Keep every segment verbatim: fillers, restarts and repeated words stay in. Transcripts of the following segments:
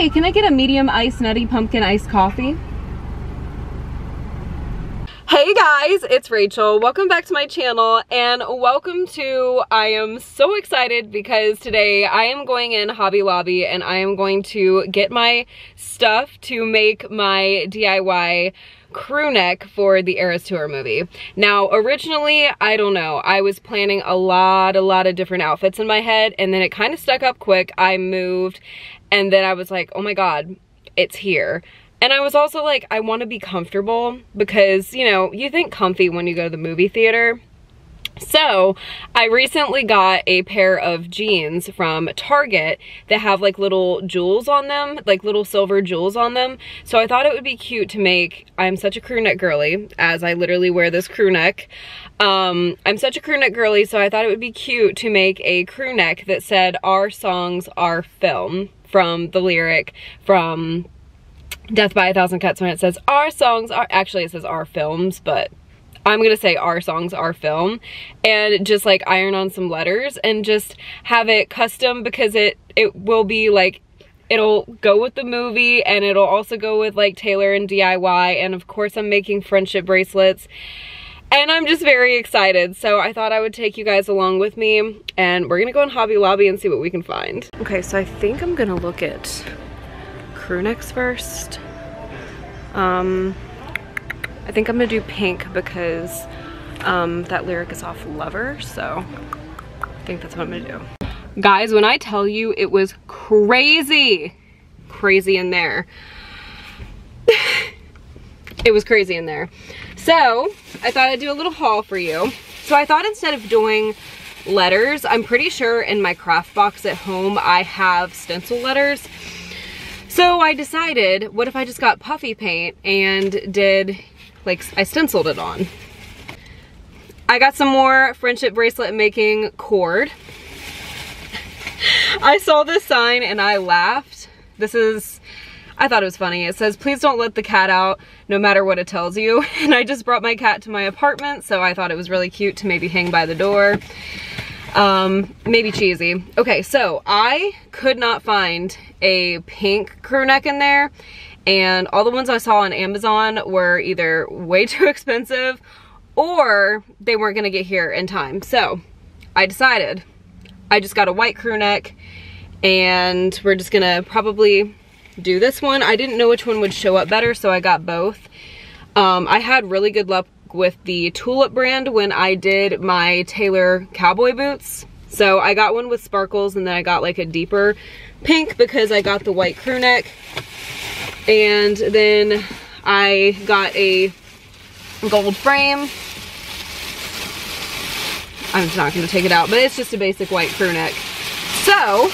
Hi, can I get a medium iced nutty pumpkin iced coffee? Hey guys, it's Rachel. Welcome back to my channel and welcome to, I am so excited because today I am going in Hobby Lobby and I am going to get my stuff to make my D I Y crew neck for the Eras Tour movie. Now, originally, I don't know, I was planning a lot, a lot of different outfits in my head and then it kind of stuck up quick. I moved and then I was like, oh my God, it's here. And I was also like, I want to be comfortable because, you know, you think comfy when you go to the movie theater. So I recently got a pair of jeans from Target that have like little jewels on them, like little silver jewels on them. So I thought it would be cute to make, I'm such a crew neck girly, as I literally wear this crew neck. Um, I'm such a crew neck girly, so I thought it would be cute to make a crew neck that said, our songs, our film, from the lyric from Death by a Thousand Cuts, when it says our songs are, actually it says our films, but I'm gonna say our songs, our film, and just like iron on some letters and just have it custom because it it will be like, it'll go with the movie and it'll also go with like Taylor and D I Y, and of course I'm making friendship bracelets and I'm just very excited. So I thought I would take you guys along with me and we're gonna go in Hobby Lobby and see what we can find. Okay, so I think I'm gonna look at crew necks first. Um, I think I'm gonna do pink because um, that lyric is off Lover, so I think that's what I'm gonna do. Guys, when I tell you it was crazy, crazy in there. It was crazy in there. So I thought I'd do a little haul for you. So I thought instead of doing letters, I'm pretty sure in my craft box at home I have stencil letters. So I decided, what if I just got puffy paint and did, like, I stenciled it on. I got some more friendship bracelet making cord. I saw this sign and I laughed. This is, I thought it was funny. It says, please don't let the cat out, no matter what it tells you. And I just brought my cat to my apartment, so I thought it was really cute to maybe hang by the door. Um, maybe cheesy. Okay, so I could not find a pink crew neck in there, and all the ones I saw on Amazon were either way too expensive or they weren't gonna get here in time. So I decided I just got a white crew neck and we're just gonna probably do this one. I didn't know which one would show up better, so I got both. Um, I had really good luck with the Tulip brand when I did my Taylor cowboy boots. So I got one with sparkles and then I got like a deeper pink because I got the white crew neck. And then I got a gold frame. I'm not gonna take it out, but it's just a basic white crew neck. So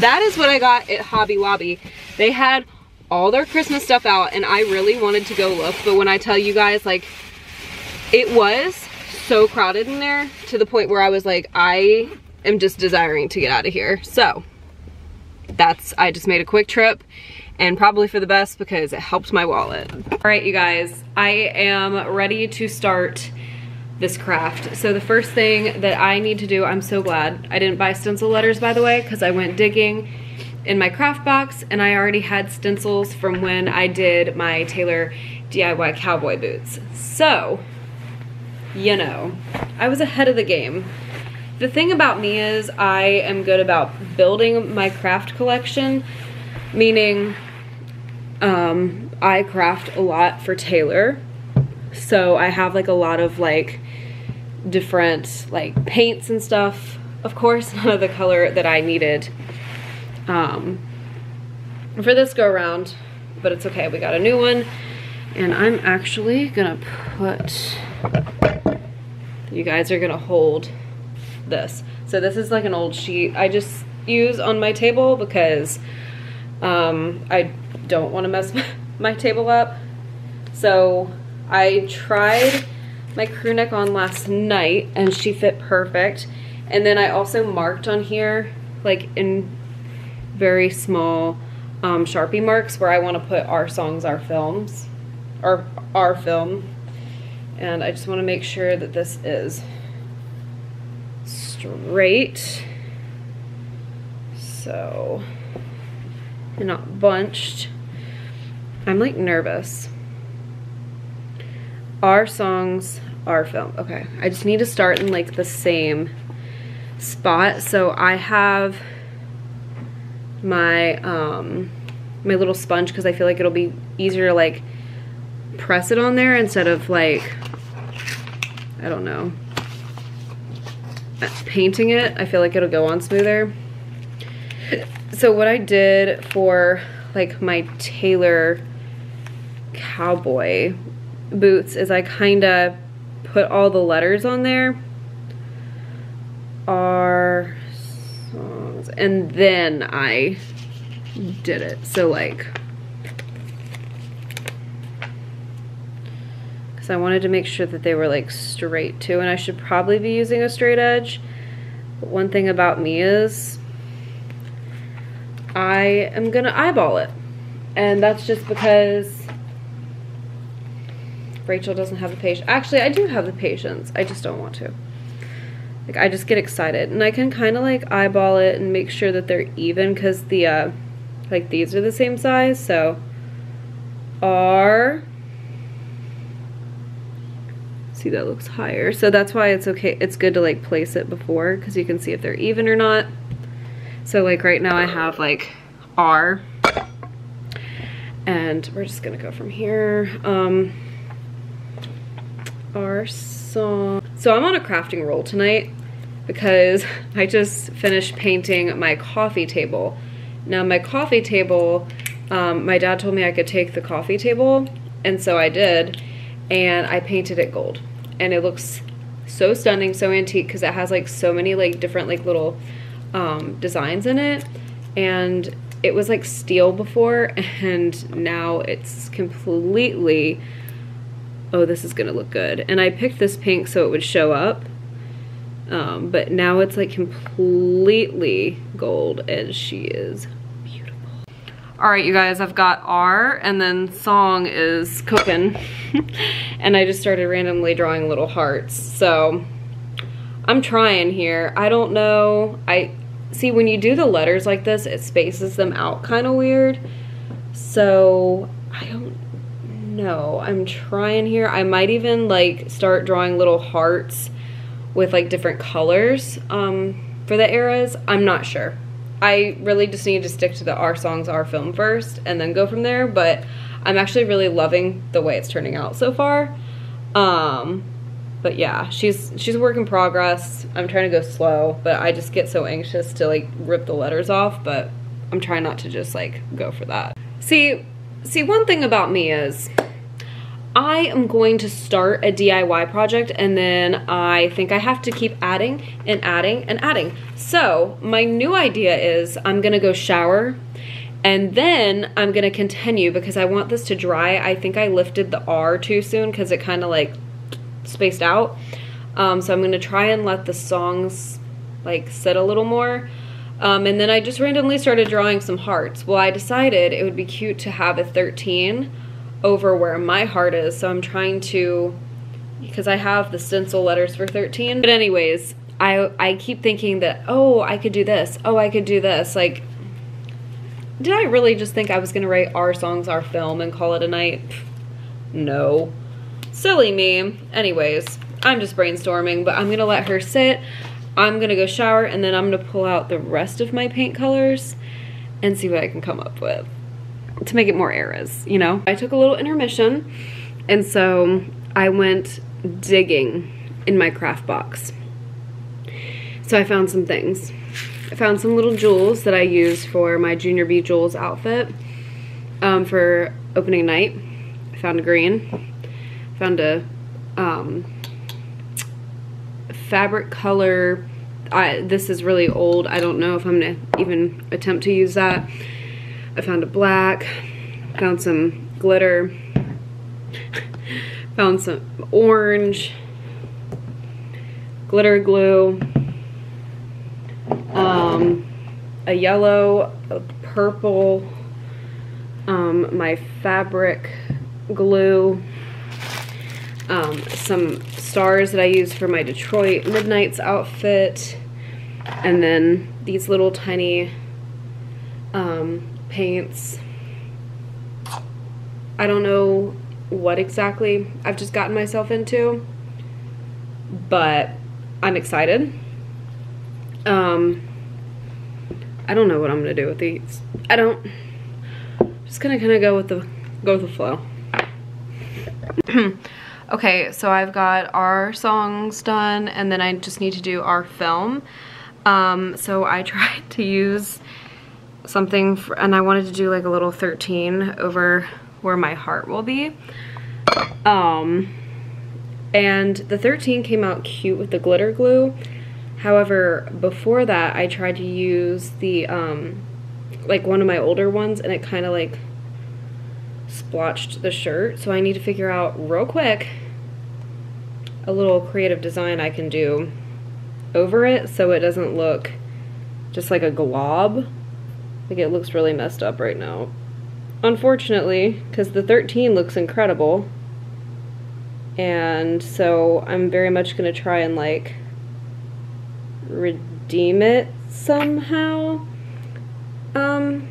that is what I got at Hobby Lobby. They had all their Christmas stuff out and I really wanted to go look, but when I tell you guys, like, it was so crowded in there to the point where I was like, I am just desiring to get out of here. So that's, I just made a quick trip and probably for the best because it helped my wallet. All right, you guys, I am ready to start this craft. So the first thing that I need to do, I'm so glad I didn't buy stencil letters, by the way, because I went digging in my craft box and I already had stencils from when I did my Taylor D I Y cowboy boots. So, you know, I was ahead of the game. The thing about me is I am good about building my craft collection, meaning um, I craft a lot for Taylor. So I have like a lot of like different like paints and stuff. Of course, none of the color that I needed um, for this go around, but it's okay, we got a new one. And I'm actually gonna put, you guys are gonna hold this. So this is like an old sheet I just use on my table because um, I don't wanna mess my table up. So I tried my crew neck on last night and she fit perfect. And then I also marked on here, like in very small um, Sharpie marks where I wanna put our songs, our films, or our film. And I just want to make sure that this is straight. So They're not bunched. I'm like nervous. Our songs, our film. Okay, I just need to start in like the same spot. So I have my um my little sponge because I feel like it'll be easier to like press it on there instead of like, I don't know, painting it. I feel like it'll go on smoother. So what I did for like my Taylor cowboy boots is I kind of put all the letters on there, our songs, and then I did it. So like, because I wanted to make sure that they were like straight too, and I should probably be using a straight edge. But one thing about me is I am gonna eyeball it, and that's just because Rachel doesn't have the patience. Actually, I do have the patience. I just don't want to. Like, I just get excited, and I can kind of like eyeball it and make sure that they're even, because the uh, like these are the same size. So R. See, that looks higher. So that's why it's okay. It's good to like place it before, because you can see if they're even or not. So like right now I have like R, and we're just gonna go from here. Um, our song. So I'm on a crafting roll tonight because I just finished painting my coffee table. Now my coffee table, um, my dad told me I could take the coffee table, and so I did, and I painted it gold, and it looks so stunning, so antique, because it has like so many like different like little um, designs in it, and it was like steel before, and now it's completely, oh, this is gonna look good. And I picked this pink so it would show up, um, but now it's like completely gold, and she is beautiful. All right, you guys, I've got R, and then song is cooking. And I just started randomly drawing little hearts. So I'm trying here. I don't know. I see, when you do the letters like this, it spaces them out kind of weird. So I don't know. I'm trying here. I might even like start drawing little hearts with like different colors um, for the eras. I'm not sure. I really just need to stick to the Our Songs, Our Film first and then go from there. But I'm actually really loving the way it's turning out so far. Um, but yeah, she's she's a work in progress. I'm trying to go slow, but I just get so anxious to like rip the letters off, but I'm trying not to just like go for that. See, see, one thing about me is I am going to start a D I Y project, and then I think I have to keep adding and adding and adding. So my new idea is I'm gonna go shower, and then I'm gonna continue because I want this to dry. I think I lifted the R too soon because it kind of like spaced out. Um, so I'm gonna try and let the songs like sit a little more. Um, and then I just randomly started drawing some hearts. Well, I decided it would be cute to have a thirteen over where my heart is. So I'm trying to, because I have the stencil letters for thirteen. But anyways, I, I keep thinking that, oh, I could do this. Oh, I could do this. Like, did I really just think I was gonna write Our Songs, Our Film and call it a night? Pfft, no. Silly me. Anyways, I'm just brainstorming, but I'm gonna let her sit. I'm gonna go shower, and then I'm gonna pull out the rest of my paint colors and see what I can come up with to make it more eras, you know? I took a little intermission, and so I went digging in my craft box. So I found some things. I found some little jewels that I used for my Junior B Jewels outfit um, for opening night. I found a green. I found a um, fabric color. I, this is really old. I don't know if I'm gonna even attempt to use that. I found a black. Found some glitter. Found some orange. Glitter glue. Um, a yellow, a purple, um, my fabric glue, um, some stars that I used for my Detroit Midnight's outfit, and then these little tiny um, paints. I don't know what exactly I've just gotten myself into, but I'm excited. Um, I don't know what I'm gonna do with these. I don't, I'm just gonna kinda go with the, go with the flow. Okay, so I've got our songs done, and then I just need to do our film. Um, so I tried to use something, for, and I wanted to do like a little thirteen over where my heart will be. Um, and the thirteen came out cute with the glitter glue. However, before that, I tried to use the, um, like one of my older ones, and it kind of like splotched the shirt. So I need to figure out real quick a little creative design I can do over it so it doesn't look just like a glob. Like, it looks really messed up right now, unfortunately, because the thirteen looks incredible. And so I'm very much gonna try and like redeem it somehow. Um,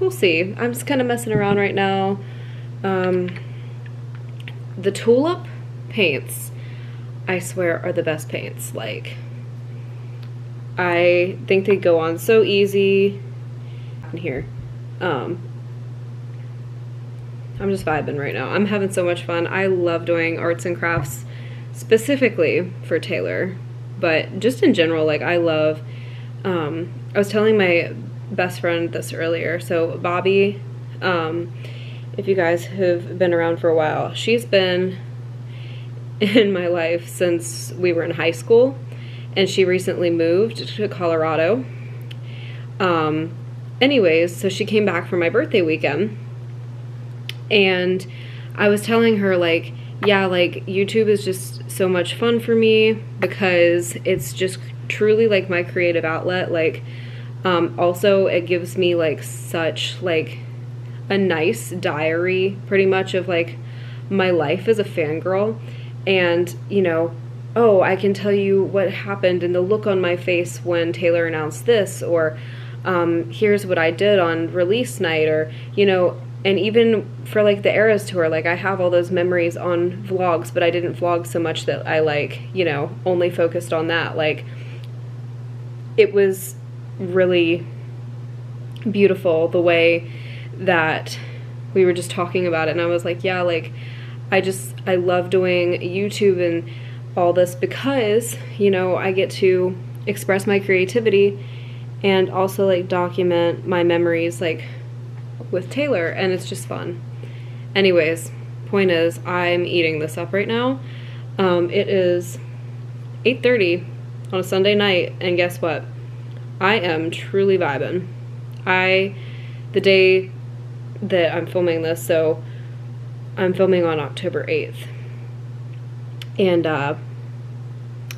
we'll see. I'm just kind of messing around right now. Um, the Tulip paints, I swear, are the best paints. Like, I think they go on so easy in here. Um, I'm just vibing right now. I'm having so much fun. I love doing arts and crafts specifically for Taylor, but just in general, like, I love, um, I was telling my best friend this earlier. So Bobby, um, if you guys have been around for a while, she's been in my life since we were in high school, and she recently moved to Colorado. Um, anyways, so she came back for my birthday weekend, and I was telling her, like, yeah, like, YouTube is just so much fun for me because it's just truly like my creative outlet. Like, um, also it gives me like such like a nice diary pretty much of like my life as a fangirl. And, you know, oh, I can tell you what happened and the look on my face when Taylor announced this, or um, here's what I did on release night, or, you know, and even for like the Eras Tour, like, I have all those memories on vlogs, but I didn't vlog so much that I like, you know, only focused on that. Like, it was really beautiful the way that we were just talking about it. And I was like, yeah, like, I just, I love doing YouTube and all this because, you know, I get to express my creativity and also like document my memories like with Taylor, and it's just fun. Anyways, point is, I'm eating this up right now. Um, it is eight thirty on a Sunday night, and guess what? I am truly vibing. I, the day that I'm filming this, so I'm filming on October eighth, and uh,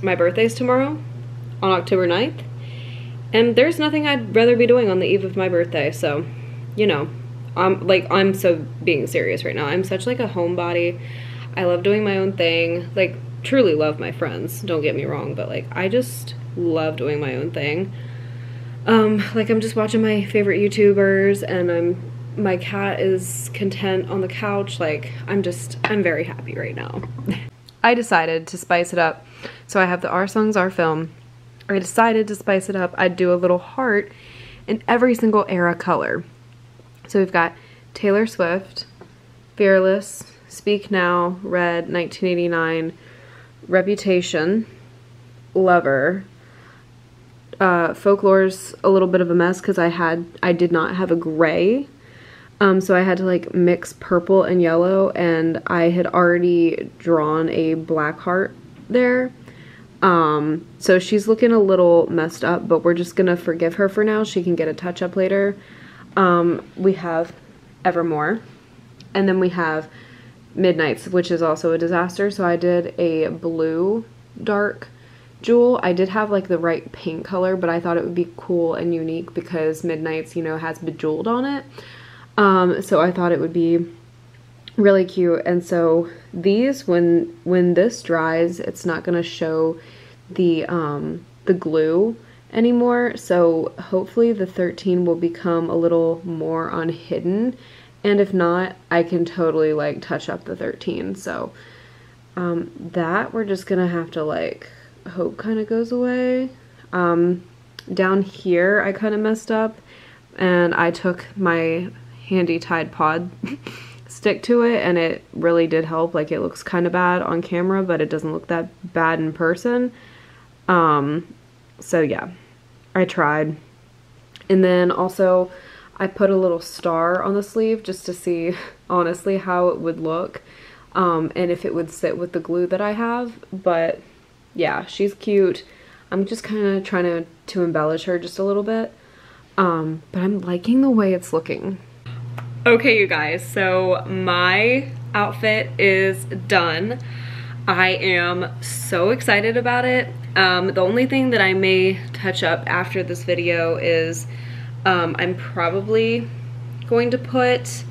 my birthday's tomorrow on October ninth, and there's nothing I'd rather be doing on the eve of my birthday. So, you know, I'm like, I'm so being serious right now. I'm such like a homebody. I love doing my own thing. Like, truly love my friends, don't get me wrong, but like, I just love doing my own thing. Um, like, I'm just watching my favorite YouTubers, and I'm my cat is content on the couch. Like, I'm just, I'm very happy right now. I decided to spice it up. So I have the Our Songs, Our Film. I decided to spice it up. I'd do a little heart in every single era color. So we've got Taylor Swift, Fearless, Speak Now, Red, nineteen eighty-nine, Reputation, Lover. Uh, Folklore's a little bit of a mess because I had, I did not have a gray. Um, so I had to like mix purple and yellow, and I had already drawn a black heart there. Um, so she's looking a little messed up, but we're just gonna forgive her for now. She can get a touch up later. Um, we have Evermore, and then we have Midnight, which is also a disaster. So I did a blue dark jewel. I did have like the right paint color, but I thought it would be cool and unique because Midnight, you know, has bejeweled on it. Um, so I thought it would be really cute. And so these, when, when this dries, it's not going to show the, um, the glue anymore, so hopefully the thirteen will become a little more on hidden, and if not, I can totally like touch up the thirteen. So um, that we're just gonna have to like hope kind of goes away. Um, down here I kind of messed up and I took my handy Tide Pod stick to it, and it really did help. Like, it looks kind of bad on camera, but it doesn't look that bad in person. Um, so yeah, I tried. And then also I put a little star on the sleeve just to see honestly how it would look, um, and if it would sit with the glue that I have. But yeah, she's cute. I'm just kind of trying to, to embellish her just a little bit, um, but I'm liking the way it's looking. Okay, you guys, so my outfit is done. I am so excited about it. Um, the only thing that I may touch up after this video is um, I'm probably going to put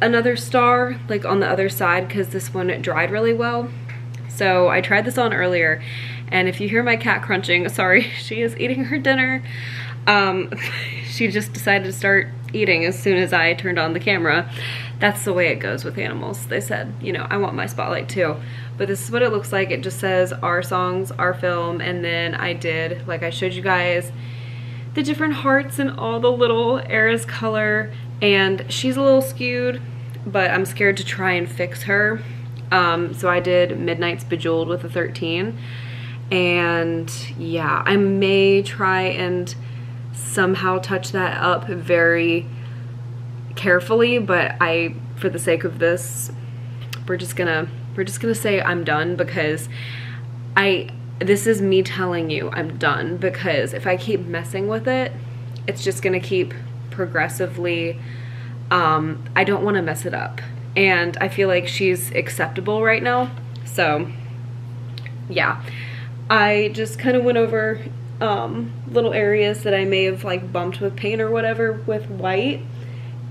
another star like on the other side because this one dried really well. So I tried this on earlier, and if you hear my cat crunching, sorry, she is eating her dinner. Um, she just decided to start eating as soon as I turned on the camera. That's the way it goes with animals. They said, you know, I want my spotlight too. But this is what it looks like. It just says our songs, our film, and then I did, like I showed you guys, the different hearts and all the little Eras color, and she's a little skewed, but I'm scared to try and fix her. Um, so I did Midnight's Bejeweled with a thirteen, and yeah, I may try and somehow touch that up very carefully, but I, for the sake of this, we're just gonna we're just gonna say I'm done, because I this is me telling you I'm done, because if I keep messing with it, it's just gonna keep progressively, um, I don't want to mess it up, and I feel like she's acceptable right now. So yeah, I just kind of went over um little areas that I may have like bumped with paint or whatever with white.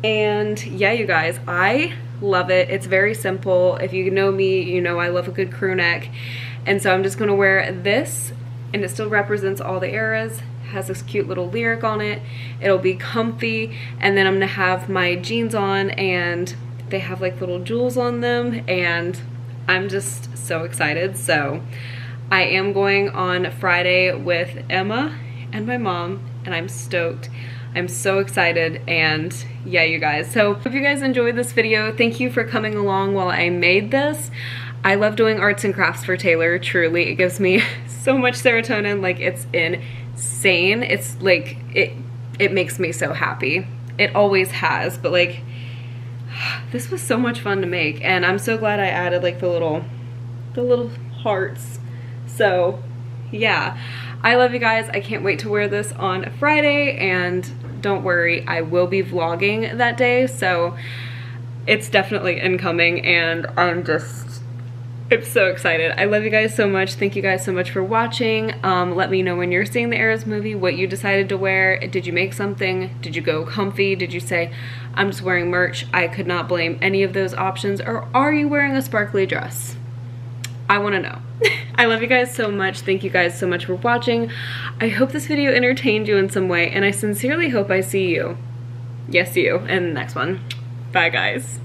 And yeah, you guys, I love it. It's very simple. If you know me, you know I love a good crew neck, and so I'm just gonna wear this, and it still represents all the eras, has this cute little lyric on it, it'll be comfy, and then I'm gonna have my jeans on, and they have like little jewels on them, and I'm just so excited. So I am going on Friday with Emma and my mom, and I'm stoked. I'm so excited. And yeah, you guys, so if you guys enjoyed this video, thank you for coming along while I made this. I love doing arts and crafts for Taylor, truly. It gives me so much serotonin, like it's insane. It's like, it, it makes me so happy. It always has, but like, this was so much fun to make, and I'm so glad I added like the little, the little hearts. So yeah, I love you guys. I can't wait to wear this on Friday, and don't worry, I will be vlogging that day, so it's definitely incoming, and I'm just, I'm so excited. I love you guys so much. Thank you guys so much for watching. Um, let me know when you're seeing the Eras movie, what you decided to wear. Did you make something? Did you go comfy? Did you say, I'm just wearing merch? I could not blame any of those options. Or are you wearing a sparkly dress? I want to know. I love you guys so much. Thank you guys so much for watching. I hope this video entertained you in some way, and I sincerely hope I see you. Yes, you in the next one. Bye, guys.